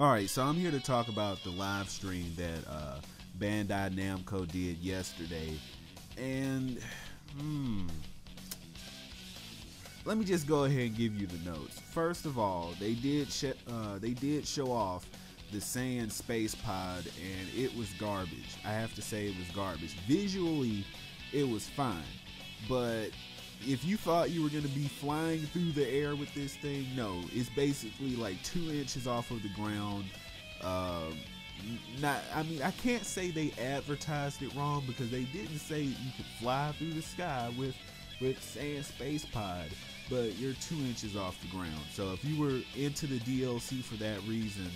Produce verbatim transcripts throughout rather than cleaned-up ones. Alright, so I'm here to talk about the live stream that uh, Bandai Namco did yesterday. And, hmm, let me just go ahead and give you the notes. First of all, they did, sh uh, they did show off the Saiyan Space Pod, and it was garbage. I have to say it was garbage. Visually, it was fine, but if you thought you were going to be flying through the air with this thing, no, it's basically like two inches off of the ground. Um, not, I mean, I can't say they advertised it wrong, because they didn't say you could fly through the sky with with Saiyan Space Pod, but you're two inches off the ground. So if you were into the D L C for that reason,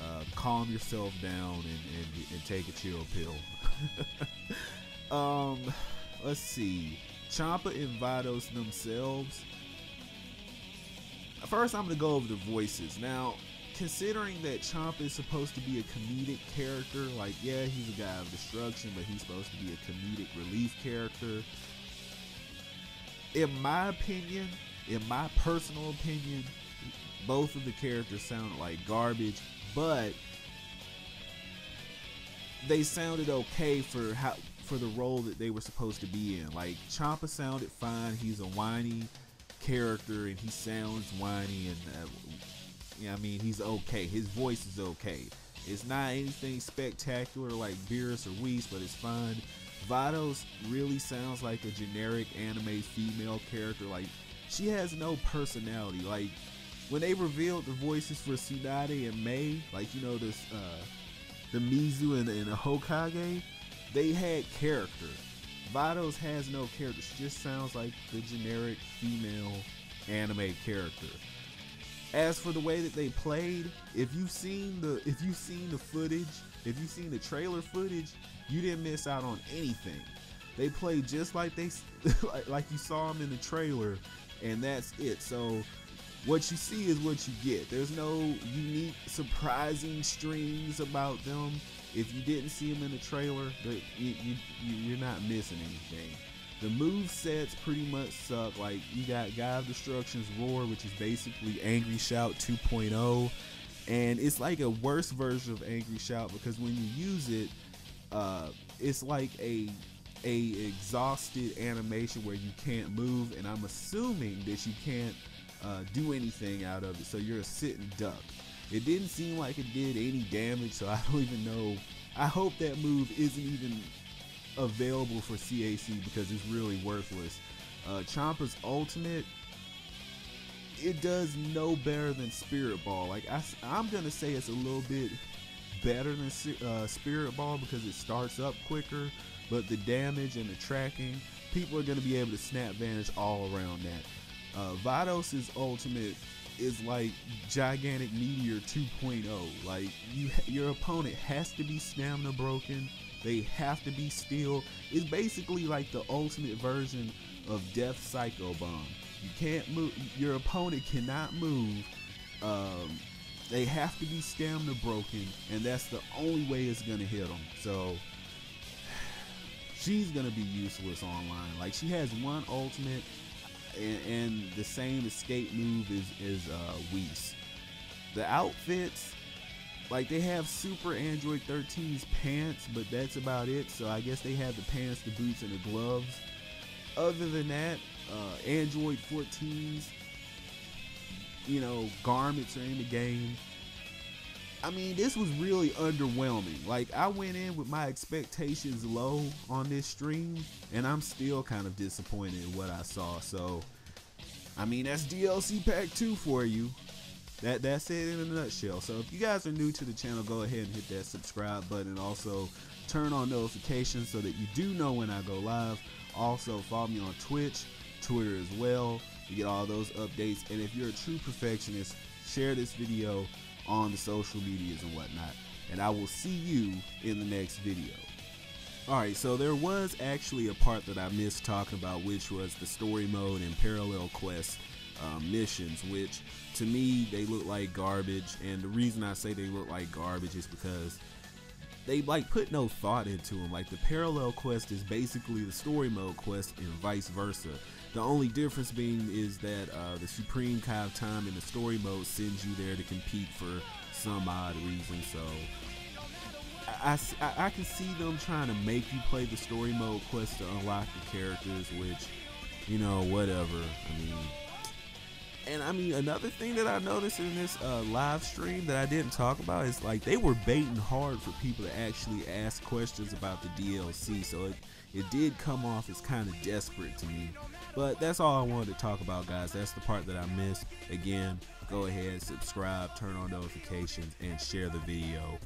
uh, calm yourself down and, and, and take a chill pill. um, let's see. Champa and Vados themselves. First, I'm going to go over the voices. Now, considering that Champa is supposed to be a comedic character, like, yeah, he's a guy of destruction, but he's supposed to be a comedic relief character. In my opinion, in my personal opinion, both of the characters sound like garbage, but they sounded okay for how... for the role that they were supposed to be in. Like, Champa sounded fine. He's a whiny character and he sounds whiny, and uh, yeah, I mean, he's okay. His voice is okay. It's not anything spectacular like Beerus or Whis, but it's fine. Vados really sounds like a generic anime female character. Like, she has no personality. Like, when they revealed the voices for Tsunade and Mei, like, you know, this uh, the Mizu and, and the Hokage, they had character. Vados has no character. She just sounds like the generic female anime character. As for the way that they played, if you've seen the if you've seen the footage, if you've seen the trailer footage, you didn't miss out on anything. They played just like they like you saw them in the trailer, and that's it. So what you see is what you get. There's no unique, surprising strings about them. If you didn't see them in the trailer, you, you, you're not missing anything. The move sets pretty much suck. Like, you got God of Destruction's Roar, which is basically Angry Shout two point oh, and it's like a worse version of Angry Shout, because when you use it, uh, it's like a a exhausted animation where you can't move, and I'm assuming that you can't uh, do anything out of it. So you're a sitting duck. It didn't seem like it did any damage, so I don't even know. I hope that move isn't even available for C A C, because it's really worthless. Uh, Champa's ultimate, it does no better than Spirit Ball. Like, I, I'm going to say it's a little bit better than uh, Spirit Ball, because it starts up quicker, but the damage and the tracking, people are going to be able to snap vanish all around that. Uh, Vados' ultimate is like gigantic meteor two point oh. Like, you your opponent has to be stamina broken, they have to be still. It's basically like the ultimate version of Death Psycho Bomb. You can't move, your opponent cannot move, um, they have to be stamina broken, and that's the only way it's gonna hit them. So she's gonna be useless online. Like, she has one ultimate, And, and the same escape move is, is uh, Whis. The outfits, like, they have Super Android thirteen's pants, but that's about it. So I guess they have the pants, the boots, and the gloves. Other than that, uh, Android fourteen's, you know, garments are in the game. I mean, this was really underwhelming. Like, I went in with my expectations low on this stream, and I'm still kind of disappointed in what I saw. So, I mean, that's D L C Pack two for you. That, that's it in a nutshell. So, if you guys are new to the channel, go ahead and hit that subscribe button. Also, turn on notifications so that you do know when I go live. Also, follow me on Twitch, Twitter as well. You get all those updates. And if you're a true perfectionist, share this video on the social medias and whatnot, and I will see you in the next video. Alright, so there was actually a part that I missed talking about, which was the story mode and parallel quest uh, missions, which to me they look like garbage. And the reason I say they look like garbage is because they like put no thought into them. Like, the parallel quest is basically the story mode quest and vice versa. The only difference being is that uh, the Supreme Kai of Time in the story mode sends you there to compete for some odd reason. So I, I, I can see them trying to make you play the story mode quest to unlock the characters, which, you know, whatever. I mean, and I mean, another thing that I noticed in this uh, live stream that I didn't talk about is, like, they were baiting hard for people to actually ask questions about the D L C. So it, it did come off as kind of desperate to me. But that's all I wanted to talk about, guys. That's the part that I missed. Again, go ahead, subscribe, turn on notifications, and share the video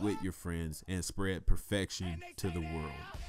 with your friends and spread perfection to the world.